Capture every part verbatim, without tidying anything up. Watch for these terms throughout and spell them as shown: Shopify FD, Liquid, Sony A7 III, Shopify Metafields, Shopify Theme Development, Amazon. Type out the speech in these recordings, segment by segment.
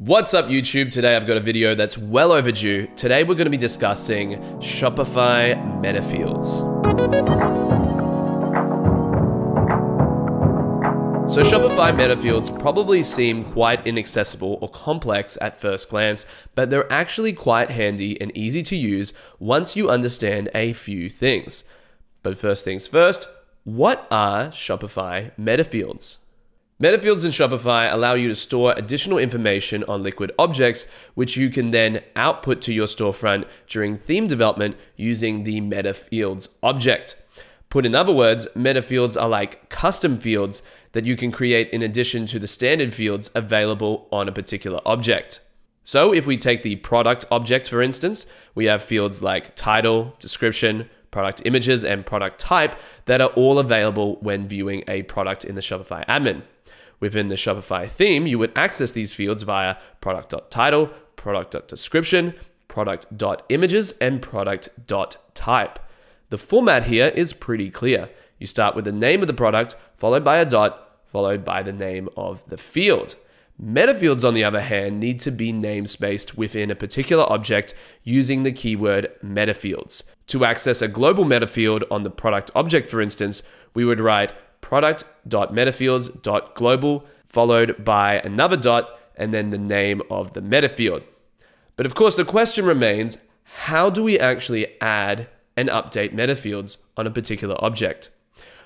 What's up YouTube? Today I've got a video that's well overdue. Today we're going to be discussing Shopify Metafields. So Shopify Metafields probably seem quite inaccessible or complex at first glance, but they're actually quite handy and easy to use once you understand a few things. But first things first, what are Shopify Metafields? Metafields in Shopify allow you to store additional information on Liquid objects, which you can then output to your storefront during theme development using the Metafields object. Put in other words, Metafields are like custom fields that you can create in addition to the standard fields available on a particular object. So if we take the product object, for instance, we have fields like title, description, product images, and product type that are all available when viewing a product in the Shopify admin. Within the Shopify theme, you would access these fields via product.title, product.description, product.images, and product.type. The format here is pretty clear. You start with the name of the product, followed by a dot, followed by the name of the field. Metafields, on the other hand, need to be namespaced within a particular object using the keyword metafields. To access a global metafield on the product object, for instance, we would write product.metafields.global followed by another dot and then the name of the metafield. But of course, the question remains, how do we actually add and update metafields on a particular object?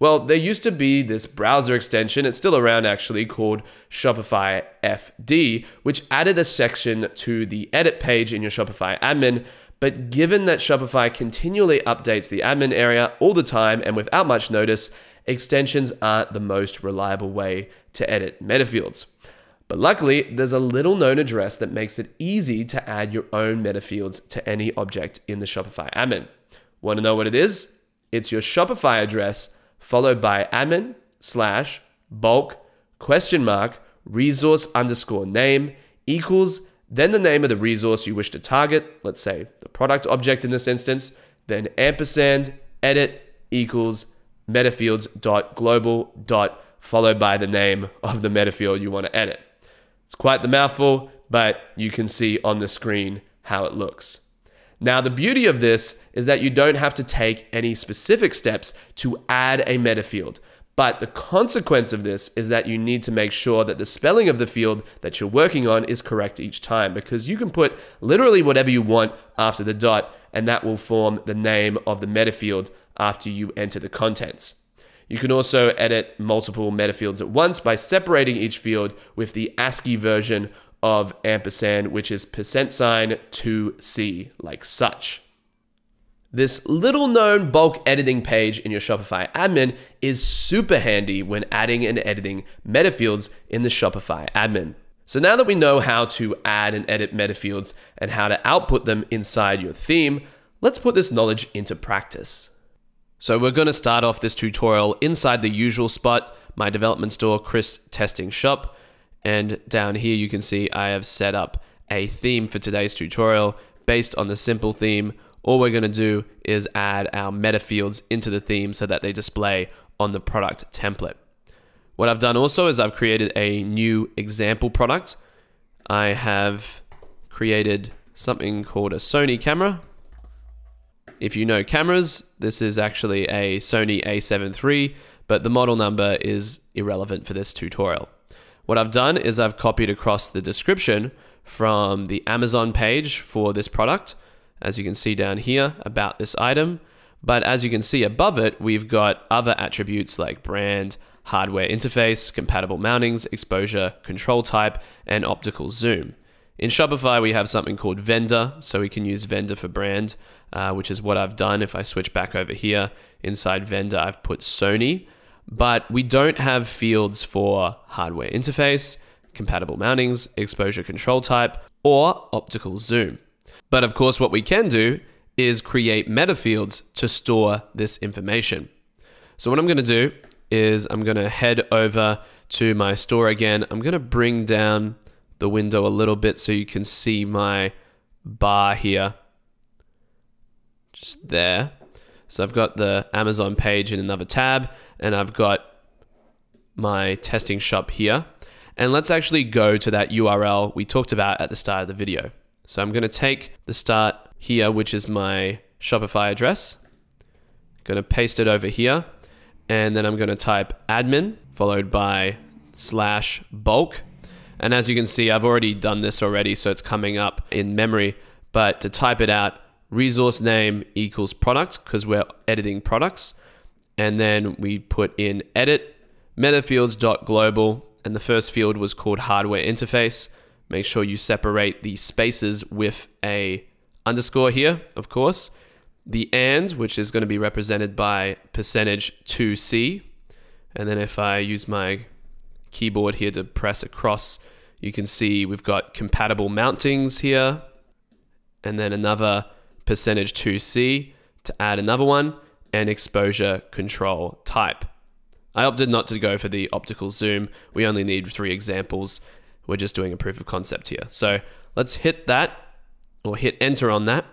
Well, there used to be this browser extension, it's still around actually, called Shopify F D, which added a section to the edit page in your Shopify admin. But given that Shopify continually updates the admin area all the time and without much notice, extensions aren't the most reliable way to edit metafields. But luckily, there's a little known address that makes it easy to add your own metafields to any object in the Shopify admin. Want to know what it is? It's your Shopify address followed by admin slash bulk question mark resource underscore name equals then the name of the resource you wish to target, let's say the product object in this instance, then ampersand edit equals metafields.global dot followed by the name of the metafield you want to edit. It's quite the mouthful, but you can see on the screen how it looks. Now, the beauty of this is that you don't have to take any specific steps to add a metafield. But the consequence of this is that you need to make sure that the spelling of the field that you're working on is correct each time, because you can put literally whatever you want after the dot, and that will form the name of the metafield after you enter the contents. You can also edit multiple metafields at once by separating each field with the ASCII version of ampersand, which is percent sign two C, like such. This little known bulk editing page in your Shopify admin is super handy when adding and editing metafields in the Shopify admin. So now that we know how to add and edit metafields and how to output them inside your theme, let's put this knowledge into practice. So we're going to start off this tutorial inside the usual spot, my development store, Chris Testing Shop. And down here, you can see I have set up a theme for today's tutorial based on the simple theme. All we're going to do is add our metafields into the theme so that they display on the product template. What I've done also is I've created a new example product. I have created something called a Sony camera. If you know cameras, this is actually a Sony A seven three, but the model number is irrelevant for this tutorial. What I've done is I've copied across the description from the Amazon page for this product, as you can see down here about this item. But as you can see above it, we've got other attributes like brand, hardware interface, compatible mountings, exposure, control type, and optical zoom. In Shopify, we have something called vendor, so we can use vendor for brand, uh, which is what I've done. If I switch back over here, inside vendor, I've put Sony, but we don't have fields for hardware interface, compatible mountings, exposure control type, or optical zoom. But of course, what we can do is create metafields to store this information. So what I'm going to do is I'm going to head over to my store again. I'm going to bring down the window a little bit so you can see my bar here, just there. So I've got the Amazon page in another tab, and I've got my testing shop here. And let's actually go to that U R L we talked about at the start of the video. So I'm going to take the start here, which is my Shopify address. Going to paste it over here. And then I'm going to type admin followed by slash bulk. And as you can see, I've already done this already, so it's coming up in memory. But to type it out, resource name equals product, because we're editing products. And then we put in edit metafields.global. And the first field was called hardware interface. Make sure you separate the spaces with a underscore here, of course. The and, which is going to be represented by percentage two C. And then if I use my keyboard here to press across, you can see we've got compatible mountings here. And then another percentage two C to add another one, and exposure control type. I opted not to go for the optical zoom. We only need three examples. We're just doing a proof of concept here. So let's hit that, or hit enter on that.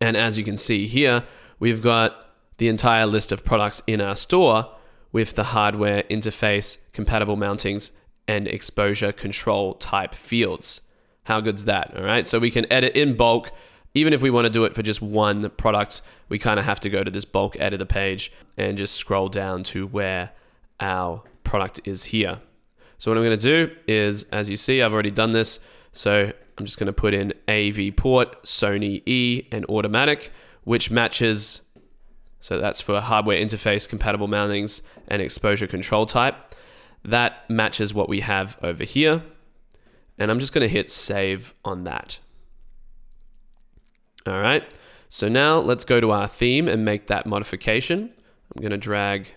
And as you can see here, we've got the entire list of products in our store with the hardware interface, compatible mountings, and exposure control type fields. How good's that? All right, so we can edit in bulk. Even if we want to do it for just one product, we kind of have to go to this bulk editor page and just scroll down to where our product is here. So what I'm going to do is, as you see, I've already done this. So I'm just going to put in A V port, Sony E, and automatic, which matches. So that's for hardware interface, compatible mountings, and exposure control type. That matches what we have over here. And I'm just going to hit save on that. All right, so now let's go to our theme and make that modification. I'm going to drag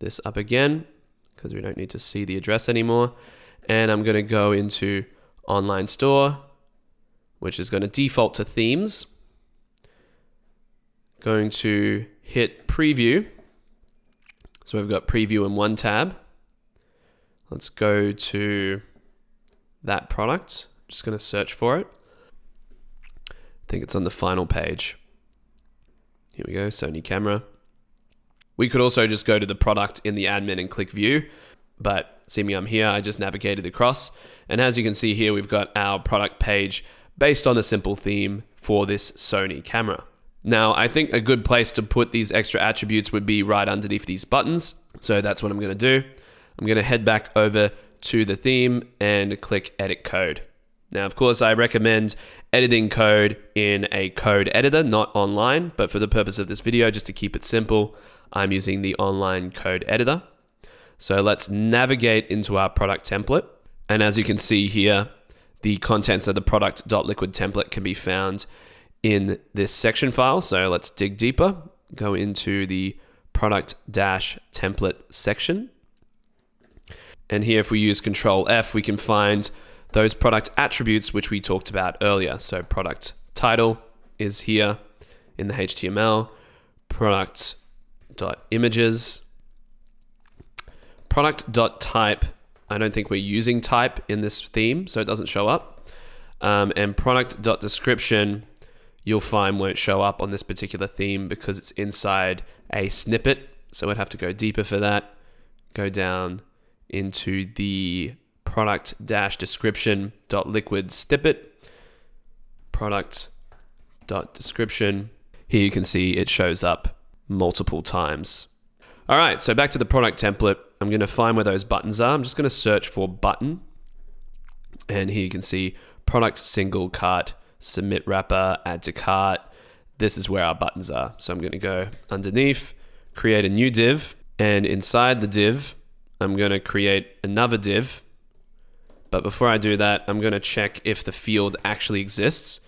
this up again because we don't need to see the address anymore. And I'm going to go into online store, which is going to default to themes. Going to hit preview. So we've got preview in one tab. Let's go to that product. I'm just going to search for it. I think it's on the final page. Here we go, Sony camera. We could also just go to the product in the admin and click view, but see me, I'm here, I just navigated across. And as you can see here, we've got our product page based on a simple theme for this Sony camera. Now, I think a good place to put these extra attributes would be right underneath these buttons. So that's what I'm gonna do. I'm gonna head back over to the theme and click edit code. Now, of course, I recommend editing code in a code editor, not online, but for the purpose of this video, just to keep it simple, I'm using the online code editor. So let's navigate into our product template. And as you can see here, the contents of the product.liquid template can be found in this section file. So let's dig deeper, go into the product-template section. And here, if we use Control F, we can find those product attributes which we talked about earlier. So product title is here in the H T M L, product.images, product.type. I don't think we're using type in this theme, so it doesn't show up. Um, and product.description, you'll find won't show up on this particular theme because it's inside a snippet. So we'd have to go deeper for that. Go down into the product-description.liquid snippet, product.description. Here you can see it shows up multiple times. All right, so back to the product template. I'm gonna find where those buttons are. I'm just gonna search for button. And here you can see product single cart, submit wrapper, add to cart. This is where our buttons are. So I'm gonna go underneath, create a new div, and inside the div, I'm gonna create another div. But before I do that, I'm going to check if the field actually exists.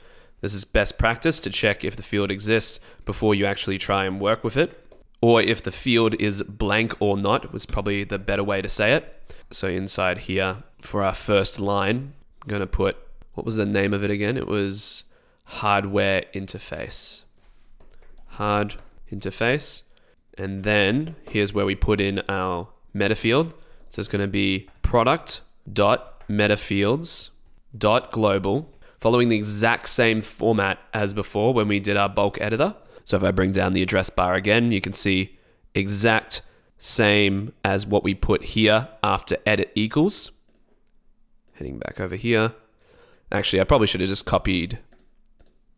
This is best practice to check if the field exists before you actually try and work with it, or if the field is blank or not was probably the better way to say it. So inside here for our first line, I'm going to put, what was the name of it again? It was hardware interface, hard interface. And then here's where we put in our meta field. So it's going to be product dot metafields.global, following the exact same format as before when we did our bulk editor. So if I bring down the address bar again, you can see exact same as what we put here after edit equals. Heading back over here. Actually, I probably should have just copied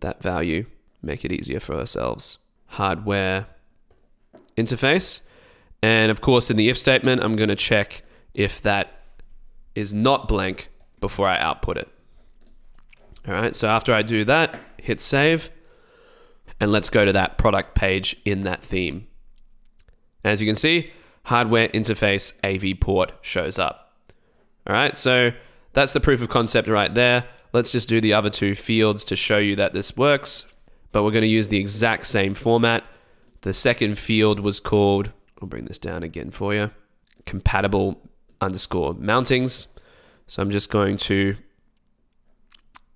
that value, make it easier for ourselves. Hardware interface. And of course, in the if statement, I'm going to check if that is not blank before I output it. All right, so after I do that, hit save. And let's go to that product page in that theme. As you can see, hardware interface A V port shows up. All right, so that's the proof of concept right there. Let's just do the other two fields to show you that this works, but we're going to use the exact same format. The second field was called, I'll bring this down again for you, compatible underscore mountings. So I'm just going to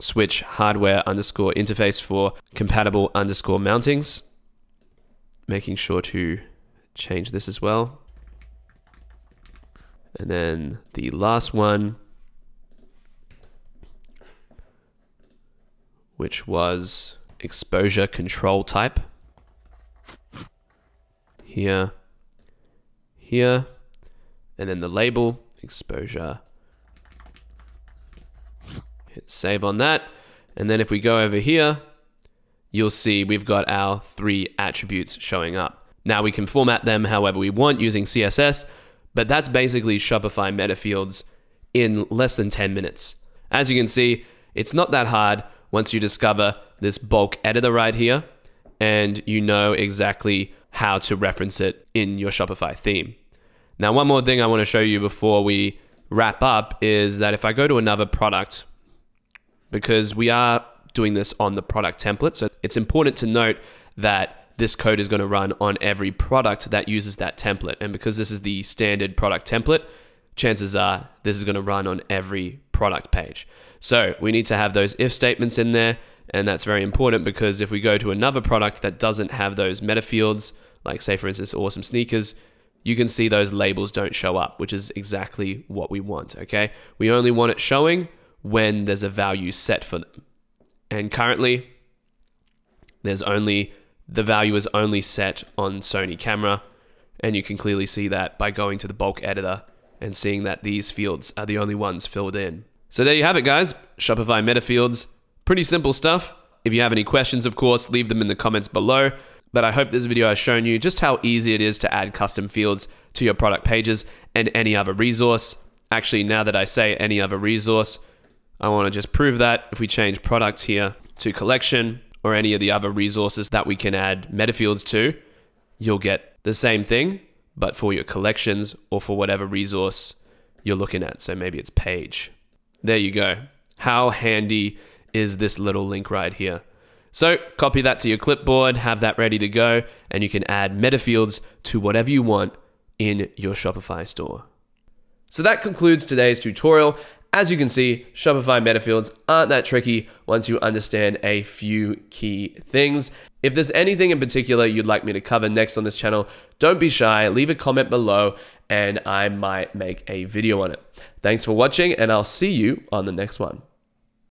switch hardware underscore interface for compatible underscore mountings, making sure to change this as well. And then the last one, which was exposure control type. Here, here, and then the label, exposure. Hit save on that. And then if we go over here, you'll see we've got our three attributes showing up. Now we can format them however we want using C S S, but that's basically Shopify Metafields in less than ten minutes. As you can see, it's not that hard once you discover this bulk editor right here, and you know exactly how to reference it in your Shopify theme. Now, one more thing I want to show you before we wrap up is that if I go to another product, because we are doing this on the product template, so it's important to note that this code is going to run on every product that uses that template. And because this is the standard product template, chances are this is going to run on every product page. So we need to have those if statements in there. And that's very important because if we go to another product that doesn't have those meta fields, like say for instance, Awesome Sneakers, you can see those labels don't show up, which is exactly what we want, okay? We only want it showing when there's a value set for them. And currently, there's only the value is only set on Sony camera, and you can clearly see that by going to the bulk editor and seeing that these fields are the only ones filled in. So there you have it, guys. Shopify Metafields. Pretty simple stuff. If you have any questions, of course, leave them in the comments below. But I hope this video has shown you just how easy it is to add custom fields to your product pages and any other resource. Actually, now that I say any other resource, I want to just prove that if we change products here to collection, or any of the other resources that we can add metafields to, you'll get the same thing, but for your collections or for whatever resource you're looking at. So maybe it's page. There you go. How handy is this little link right here? So copy that to your clipboard, have that ready to go, and you can add metafields to whatever you want in your Shopify store. So that concludes today's tutorial. As you can see, Shopify Metafields aren't that tricky once you understand a few key things. If there's anything in particular you'd like me to cover next on this channel, don't be shy, leave a comment below and I might make a video on it. Thanks for watching and I'll see you on the next one.